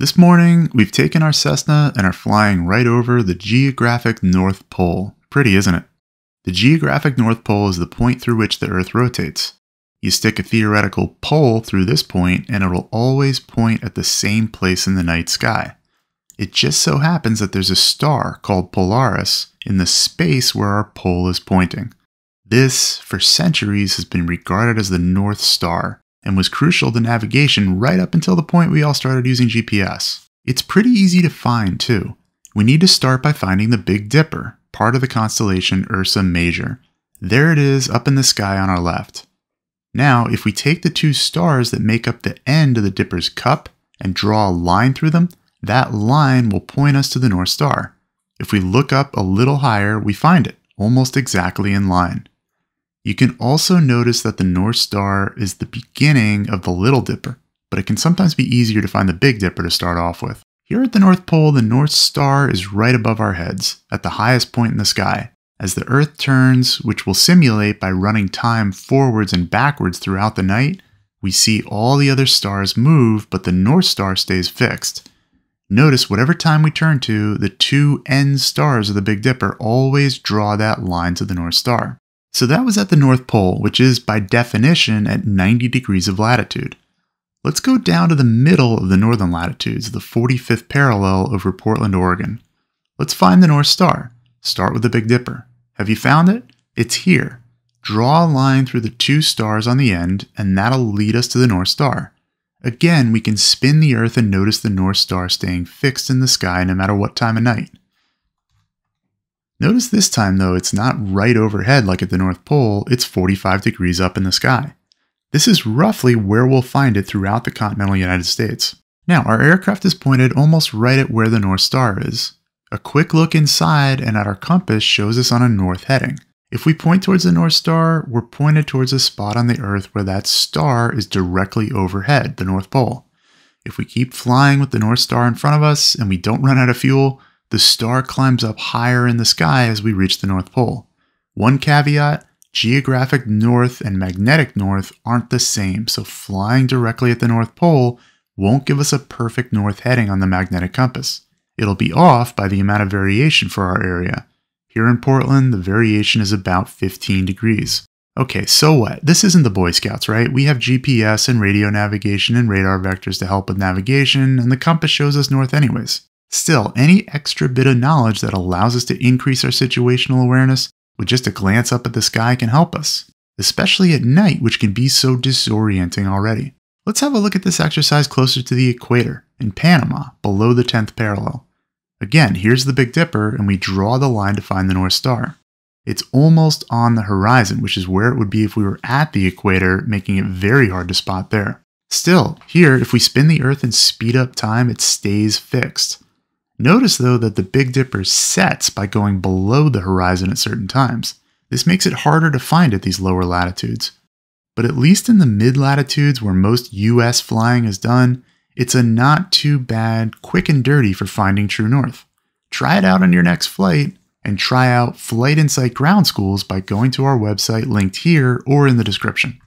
This morning, we've taken our Cessna and are flying right over the geographic North Pole. Pretty, isn't it? The geographic North Pole is the point through which the Earth rotates. You stick a theoretical pole through this point and it will always point at the same place in the night sky. It just so happens that there's a star called Polaris in the space where our pole is pointing. This, for centuries, has been regarded as the North Star, and was crucial to navigation right up until the point we all started using GPS. It's pretty easy to find too. We need to start by finding the Big Dipper, part of the constellation Ursa Major. There it is up in the sky on our left. Now, if we take the two stars that make up the end of the Dipper's cup and draw a line through them, that line will point us to the North Star. If we look up a little higher, we find it, almost exactly in line. You can also notice that the North Star is the beginning of the Little Dipper, but it can sometimes be easier to find the Big Dipper to start off with. Here at the North Pole, the North Star is right above our heads, at the highest point in the sky, as the Earth turns, which we'll simulate by running time forwards and backwards throughout the night. We see all the other stars move, but the North Star stays fixed. Notice whatever time we turn to, the two end stars of the Big Dipper always draw that line to the North Star. So that was at the North Pole, which is by definition at 90 degrees of latitude. Let's go down to the middle of the northern latitudes, the 45th parallel over Portland, Oregon. Let's find the North Star. Start with the Big Dipper. Have you found it? It's here. Draw a line through the two stars on the end, and that'll lead us to the North Star. Again, we can spin the Earth and notice the North Star staying fixed in the sky no matter what time of night. Notice this time though, it's not right overhead like at the North Pole, it's 45 degrees up in the sky. This is roughly where we'll find it throughout the continental United States. Now, our aircraft is pointed almost right at where the North Star is. A quick look inside and at our compass shows us on a north heading. If we point towards the North Star, we're pointed towards a spot on the Earth where that star is directly overhead, the North Pole. If we keep flying with the North Star in front of us and we don't run out of fuel, the star climbs up higher in the sky as we reach the North Pole. One caveat, geographic north and magnetic north aren't the same, so flying directly at the North Pole won't give us a perfect north heading on the magnetic compass. It'll be off by the amount of variation for our area. Here in Portland, the variation is about 15 degrees. Okay, so what? This isn't the Boy Scouts, right? We have GPS and radio navigation and radar vectors to help with navigation, and the compass shows us north anyways. Still, any extra bit of knowledge that allows us to increase our situational awareness with just a glance up at the sky can help us, especially at night, which can be so disorienting already. Let's have a look at this exercise closer to the equator, in Panama, below the 10th parallel. Again, here's the Big Dipper, and we draw the line to find the North Star. It's almost on the horizon, which is where it would be if we were at the equator, making it very hard to spot there. Still, here, if we spin the Earth and speed up time, it stays fixed. Notice though that the Big Dipper sets by going below the horizon at certain times. This makes it harder to find at these lower latitudes. But at least in the mid-latitudes where most US flying is done, it's a not too bad quick and dirty for finding true north. Try it out on your next flight, and try out Flight Insight Ground Schools by going to our website linked here or in the description.